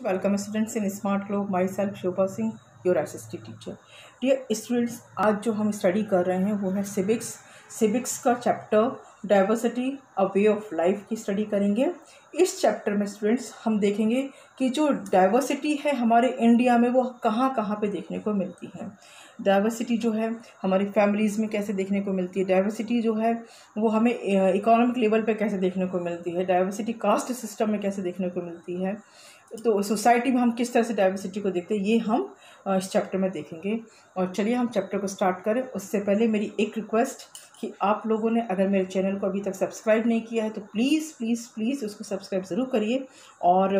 Welcome students in smart globe. Myself Shobha Singh, your assistant teacher. Dear students, आज जो हम study कर रहे हैं वो है सिविक्स का chapter diversity a way of life की स्टडी करेंगे। इस चैप्टर में स्टूडेंट्स हम देखेंगे कि जो डाइवर्सिटी है हमारे इंडिया में वो कहाँ कहाँ पे देखने को मिलती है। डाइवर्सिटी जो है हमारी फैमिलीज़ में कैसे देखने को मिलती है, डाइवर्सिटी जो है वो हमें इकोनॉमिक लेवल पे कैसे देखने को मिलती है, डाइवर्सिटी कास्ट सिस्टम में कैसे देखने को मिलती है, तो सोसाइटी में हम किस तरह से डाइवर्सिटी को देखते हैं, ये हम इस चैप्टर में देखेंगे। और चलिए हम चैप्टर को स्टार्ट करें। उससे पहले मेरी एक रिक्वेस्ट कि आप लोगों ने अगर मेरे चैनल को अभी तक सब्सक्राइब नहीं किया है तो प्लीज़ प्लीज़ प्लीज़ उसको सब्सक्राइब ज़रूर करिए, और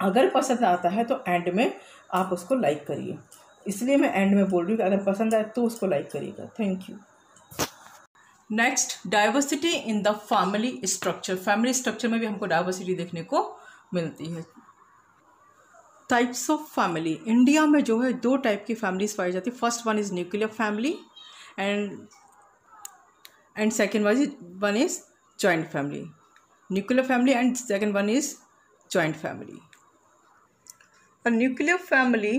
अगर पसंद आता है तो एंड में आप उसको लाइक करिए। इसलिए मैं एंड में बोल रही हूँ कि अगर पसंद आए तो उसको लाइक करिएगा। Thank you. Next, diversity in the family structure. Family structure में भी हमको डाइवर्सिटी देखने को मिलती है। Types of family. इंडिया में जो है दो टाइप की फैमिलीज पाई जाती है। First one is nuclear family and second one is joint family. Nuclear family and second one is joint family. Nuclear family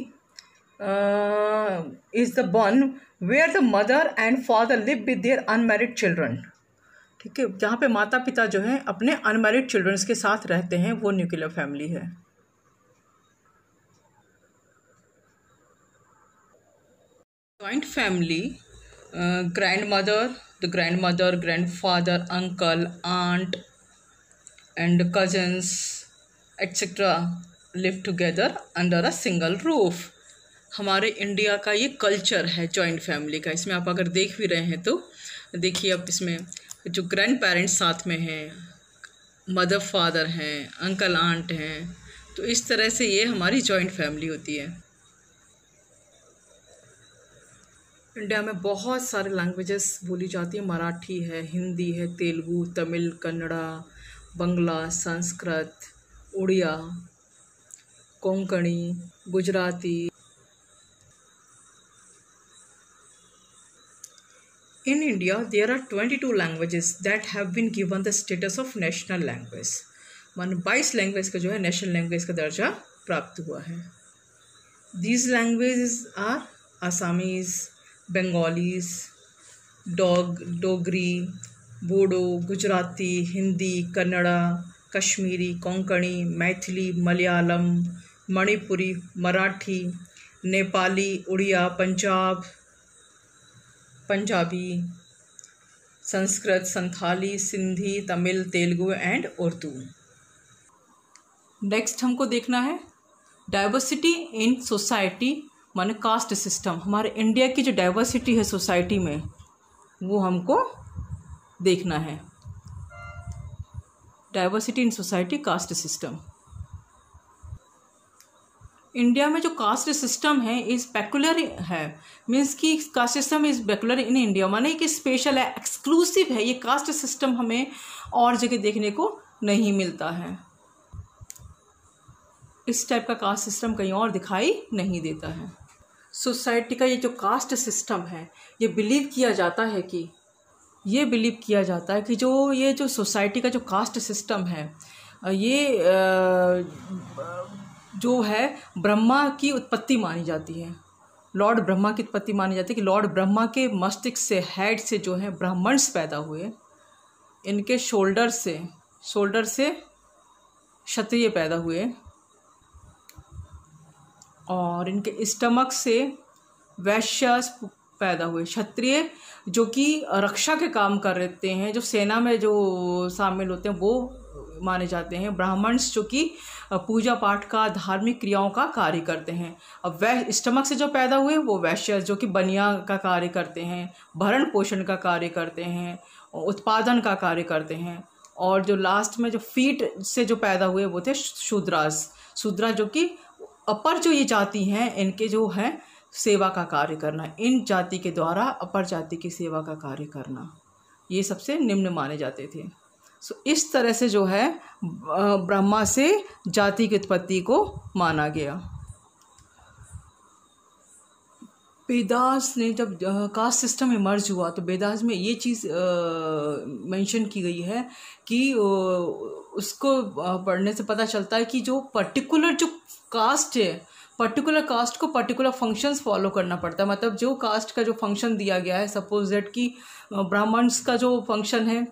is the one where the mother and father live with their unmarried children. ठीक है, जहाँ पे माता पिता जो हैं अपने unmarried children's के साथ रहते हैं वो न्यूक्लियर फैमिली है। Joint family, grand mother, grand father, uncle, aunt and cousins etcetera live together under a single roof. हमारे इंडिया का ये कल्चर है जॉइंट फैमिली का। इसमें आप अगर देख भी रहे हैं तो देखिए, अब इसमें जो ग्रैंड पेरेंट्स साथ में हैं, मदर फादर हैं, अंकल आंट हैं, तो इस तरह से ये हमारी जॉइंट फैमिली होती है। इंडिया में बहुत सारे लैंग्वेजेस बोली जाती है। मराठी है, हिंदी है, तेलुगु, तमिल, कन्नड़ा, बंगला, Sanskrit, Odia, Konkani, Gujarati. In India, there are 22 languages that have been given the status of national language. मान 22 लैंग्वेज का जो है नेशनल लैंग्वेज का दर्जा प्राप्त हुआ है। These languages are Assamese, Bengalis, Dogri, Bodo, Gujarati, Hindi, Kannada, Kashmiri, Konkani, Maithili, Malayalam, Manipuri, Marathi, Nepali, Odia, Punjabi, Sanskrit, Santhali, Sindhi, Tamil, Telugu and Urdu. Next हमको देखना है डाइवर्सिटी इन सोसाइटी माने कास्ट सिस्टम। हमारे इंडिया की जो डाइवर्सिटी है सोसाइटी में वो हमको देखना है। Diversity in society caste system. India में जो कास्ट सिस्टम है इज़ पेकुलर है, मीन्स कि caste system is peculiar in India, माने कि स्पेशल है, एक्सक्लूसिव है। ये कास्ट सिस्टम हमें और जगह देखने को नहीं मिलता है। इस टाइप का कास्ट सिस्टम कहीं और दिखाई नहीं देता है। सोसाइटी का ये जो कास्ट सिस्टम है ये बिलीव किया जाता है कि जो सोसाइटी का जो कास्ट सिस्टम है ये जो है ब्रह्मा की उत्पत्ति मानी जाती है। लॉर्ड ब्रह्मा की उत्पत्ति मानी जाती है कि लॉर्ड ब्रह्मा के मस्तिष्क से, हेड से जो है ब्राह्मण्स पैदा हुए, इनके शोल्डर से क्षत्रिय पैदा हुए, और इनके स्टमक से वैश्य पैदा हुए। क्षत्रिय जो कि रक्षा के काम कर रहते हैं, जो सेना में जो शामिल होते हैं वो माने जाते हैं। ब्राह्मण्स जो कि पूजा पाठ का, धार्मिक क्रियाओं का कार्य करते हैं। अब वह स्टमक से जो पैदा हुए वो वैश्य जो कि बनिया का कार्य करते हैं, भरण पोषण का कार्य करते हैं, उत्पादन का कार्य करते हैं। और जो लास्ट में जो फीट से जो पैदा हुए वो थे शूद्रास जो कि अपर जो ये जाति हैं इनके जो है सेवा का कार्य करना, इन जाति के द्वारा अपर जाति की सेवा का कार्य करना, ये सबसे निम्न माने जाते थे। इस तरह से जो है ब्रह्मा से जाति की उत्पत्ति को माना गया। वेदास ने जब कास्ट सिस्टम इमर्ज हुआ तो वेदास में ये चीज़ मेंशन की गई है कि उसको पढ़ने से पता चलता है कि जो कास्ट है, पर्टिकुलर कास्ट को पर्टिकुलर फंक्शंस फॉलो करना पड़ता है। मतलब जो कास्ट का जो फंक्शन दिया गया है, सपोज दैट कि ब्राह्मण्स का जो फंक्शन है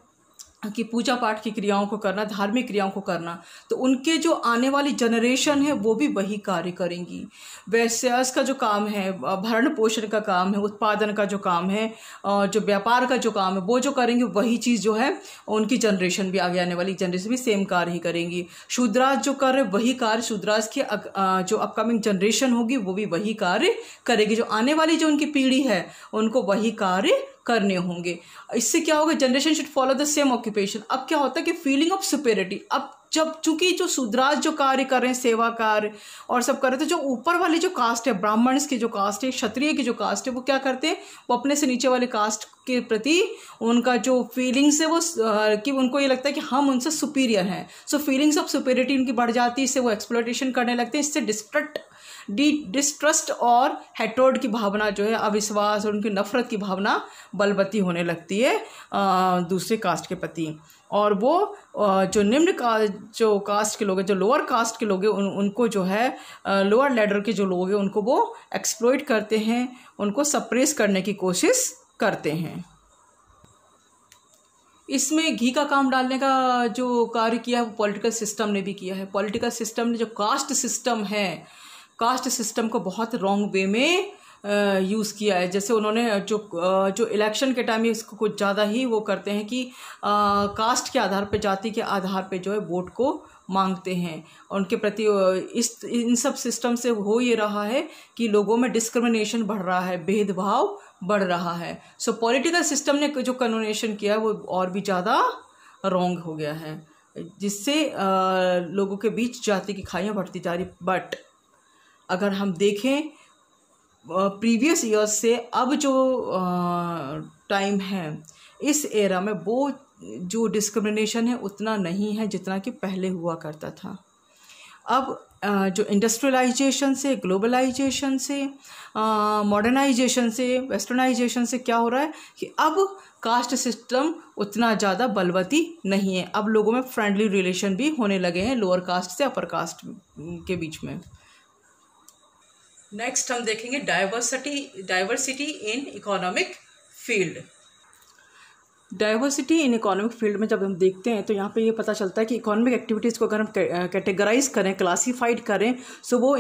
कि पूजा पाठ की क्रियाओं को करना, धार्मिक क्रियाओं को करना, तो उनके जो आने वाली जनरेशन है वो भी वही कार्य करेंगी। वैश्यास का जो काम है, भरण पोषण का काम है, उत्पादन का जो काम है, जो व्यापार का जो काम है, वो जो करेंगे वही चीज़ जो है उनकी जनरेशन भी, आगे आने वाली जनरेशन भी सेम कार्य ही करेंगी। शूद्रास जो कर रहे वही कार्य शूद्रास की जो अपकमिंग जनरेशन होगी वो भी वही कार्य करेगी। जो आने वाली जो उनकी पीढ़ी है उनको वही कार्य करने होंगे। इससे क्या होगा, generation should follow the same occupation. अब क्या होता है कि फीलिंग ऑफ सुपेरिटी, अब जब चूंकि जो शूद्रास जो कार्य कर रहे हैं, सेवा कार्य और सब कर रहे, तो जो ऊपर वाली जो कास्ट है, ब्राह्मण्स की जो कास्ट है, क्षत्रिय की जो कास्ट है, वो क्या करते हैं, वो अपने से नीचे वाले कास्ट के प्रति उनका जो फीलिंग्स है वो कि उनको ये लगता है कि हम उनसे सुपीरियर हैं। सो फीलिंग्स ऑफ सुपेरिटी उनकी बढ़ जाती है, इससे वो एक्सप्लॉयटेशन करने लगते हैं। इससे डिस्ट्रस्ट और हेट्रोड की भावना जो है, अविश्वास और उनकी नफरत की भावना बलवती होने लगती है दूसरे कास्ट के प्रति। और वो जो निम्न जो कास्ट के लोग हैं, जो लोअर कास्ट के लोग हैं, उनको जो है लोअर लेडर के जो लोग हैं उनको वो एक्सप्लॉइट करते हैं, उनको सप्रेस करने की कोशिश करते हैं। इसमें घी का काम डालने का जो कार्य किया है वो पॉलिटिकल सिस्टम ने भी किया है। पॉलिटिकल सिस्टम ने जो कास्ट सिस्टम है, कास्ट सिस्टम को बहुत रॉन्ग वे में यूज़ किया है। जैसे उन्होंने जो इलेक्शन के टाइम इसको कुछ ज़्यादा ही वो करते हैं कि कास्ट के आधार पे, जाति के आधार पे जो है वोट को मांगते हैं। उनके प्रति इन सब सिस्टम से हो ये रहा है कि लोगों में डिस्क्रिमिनेशन बढ़ रहा है, भेदभाव बढ़ रहा है। सो पॉलिटिकल सिस्टम ने जो कन्वेंशन किया है वो और भी ज़्यादा रॉन्ग हो गया है, जिससे लोगों के बीच जाति की खाइयाँ बढ़ती जा रही। बट अगर हम देखें प्रीवियस ईयर्स से अब जो टाइम है, इस एरा में वो जो डिस्क्रिमिनेशन है उतना नहीं है जितना कि पहले हुआ करता था। अब जो इंडस्ट्रियलाइजेशन से, ग्लोबलाइजेशन से, मॉडर्नाइजेशन से, वेस्टर्नाइजेशन से क्या हो रहा है कि अब कास्ट सिस्टम उतना ज़्यादा बलवती नहीं है। अब लोगों में फ्रेंडली रिलेशन भी होने लगे हैं लोअर कास्ट से अपर कास्ट के बीच में। नेक्स्ट हम देखेंगे diversity in economic field. Diversity in economic field में जब हम देखते हैं तो यहाँ पे ये पता चलता है कि इकोनॉमिक एक्टिविटीज़ को अगर हम कैटेगराइज करें, क्लासीफाइड करें, सो वो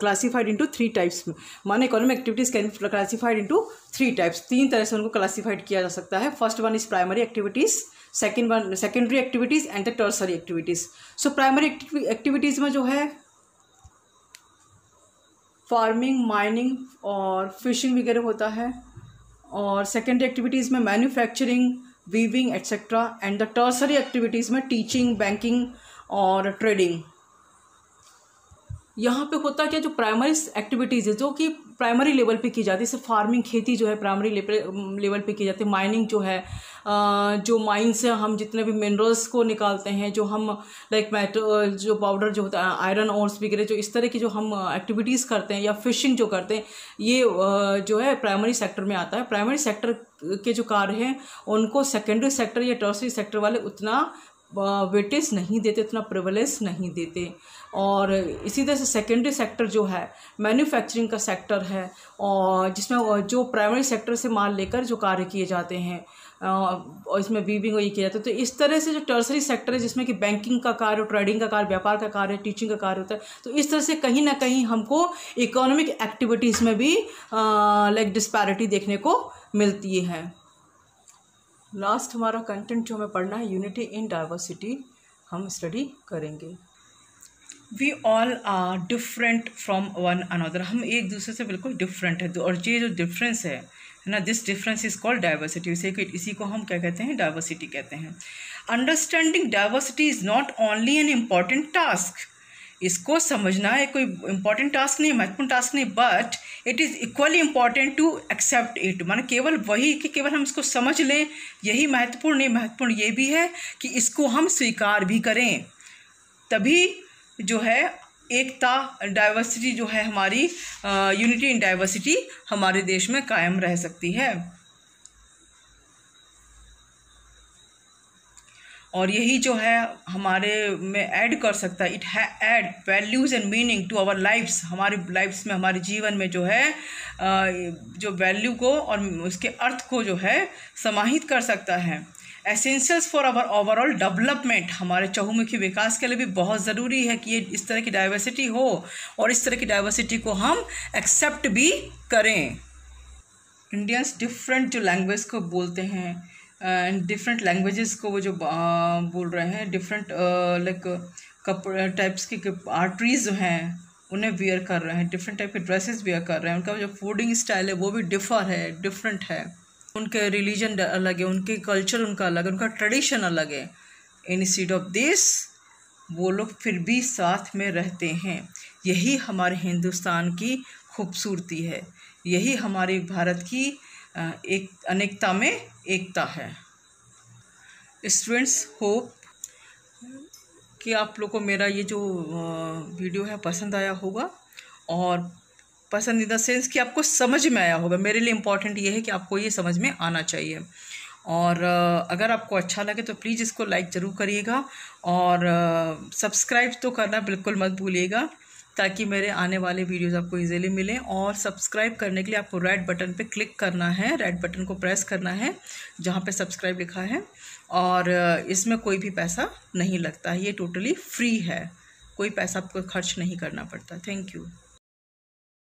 क्लासीफाइड इनटू 3 टाइप्स में, माने economic activities can classified into 3 types. 3 तरह से उनको क्लासीफाइड किया जा सकता है। First one is primary activities, second one secondary activities and the tertiary activities. So primary activities में जो है फार्मिंग, माइनिंग और फिशिंग वगैरह होता है, और सेकेंडरी एक्टिविटीज़ में manufacturing, weaving etcetera, and the tertiary activities में टीचिंग, बैंकिंग और ट्रेडिंग। यहाँ पे होता क्या, जो प्राइमरी एक्टिविटीज़ है जो कि प्राइमरी लेवल पे की जाती है, सिर्फ फार्मिंग खेती जो है प्राइमरी लेवल पे की जाती है। माइनिंग जो है, जो माइन से हम जितने भी मिनरल्स को निकालते हैं, जो हम लाइक मेटल जो पाउडर जो होता है, आयरन ओर्स वगैरह, जो इस तरह की जो हम एक्टिविटीज़ करते हैं, या फिशिंग जो करते हैं, ये जो है प्राइमरी सेक्टर में आता है। प्राइमरी सेक्टर के जो कार्य हैं उनको सेकेंडरी सेक्टर या टर्सरी सेक्टर वाले उतना वेटेज नहीं देते, इतना प्रिवलेंस नहीं देते। और इसी तरह से सेकेंडरी सेक्टर जो है मैन्युफैक्चरिंग का सेक्टर है, और जिसमें जो प्राइमरी सेक्टर से माल लेकर जो कार्य किए जाते हैं, और इसमें वीविंग ये किया जाता है। तो इस तरह से जो टर्सरी सेक्टर है जिसमें कि बैंकिंग का कार्य, ट्रेडिंग का कार्य, व्यापार का कार्य, टीचिंग का कार्य होता है, तो इस तरह से कहीं ना कहीं हमको इकोनॉमिक एक्टिविटीज़ में भी लाइक डिस्पैरिटी देखने को मिलती है। लास्ट हमारा कंटेंट जो हमें पढ़ना है, यूनिटी इन डाइवर्सिटी, हम स्टडी करेंगे। We all are different from one another, हम एक दूसरे से बिल्कुल डिफरेंट है, और ये जो डिफरेंस है ना, this difference is called diversity. इसी को हम क्या कहते हैं, डाइवर्सिटी कहते हैं। Understanding diversity is not only an important task, इसको समझना है कोई इम्पॉर्टेंट टास्क नहीं, महत्वपूर्ण टास्क नहीं, but it is equally important to accept it. माने केवल वही कि केवल हम इसको समझ लें यही महत्वपूर्ण नहीं, महत्वपूर्ण ये भी है कि इसको हम स्वीकार भी करें, तभी जो है एकता, डाइवर्सिटी जो है हमारी, यूनिटी इन डाइवर्सिटी हमारे देश में कायम रह सकती है। और यही जो है हमारे में ऐड कर सकता है, इट है add values and meaning to our lifes, हमारे लाइफ्स में हमारे जीवन में जो है जो वैल्यू को और उसके अर्थ को जो है समाहित कर सकता है। Essentials for our overall development, हमारे चहुमुखी विकास के लिए भी बहुत ज़रूरी है कि ये इस तरह की डाइवर्सिटी हो और इस तरह की डाइवर्सिटी को हम एक्सेप्ट भी करें। इंडियंस डिफरेंट जो लैंग्वेज को बोलते हैं एंड डिफरेंट लैंग्वेजेस को वो जो बोल रहे हैं, डिफरेंट लाइक कपड़े टाइप्स की आर्टरीज जो हैं उन्हें वेयर कर रहे हैं, डिफरेंट टाइप के ड्रेसेस वेयर कर रहे हैं, उनका जो फूडिंग स्टाइल है वो भी डिफर है, डिफरेंट है, उनके रिलीजन अलग है, उनके कल्चर उनका अलग है, उनका ट्रेडिशन अलग है। इंस्टेड ऑफ दिस वो लोग फिर भी साथ में रहते हैं। यही हमारे हिंदुस्तान की खूबसूरती है, यही हमारे भारत की एक अनेकता में एकता है। स्टूडेंट्स, होप कि आप लोगों को मेरा ये जो वीडियो है पसंद आया होगा, और पसंद इन द सेंस कि आपको समझ में आया होगा। मेरे लिए इम्पॉर्टेंट ये है कि आपको ये समझ में आना चाहिए, और अगर आपको अच्छा लगे तो प्लीज़ इसको लाइक ज़रूर करिएगा, और सब्सक्राइब तो करना बिल्कुल मत भूलिएगा ताकि मेरे आने वाले वीडियोस आपको इजीली मिलें। और सब्सक्राइब करने के लिए आपको रेड बटन पे क्लिक करना है, रेड बटन को प्रेस करना है जहाँ पे सब्सक्राइब लिखा है, और इसमें कोई भी पैसा नहीं लगता है, ये टोटली फ्री है, कोई पैसा आपको खर्च नहीं करना पड़ता। Thank you.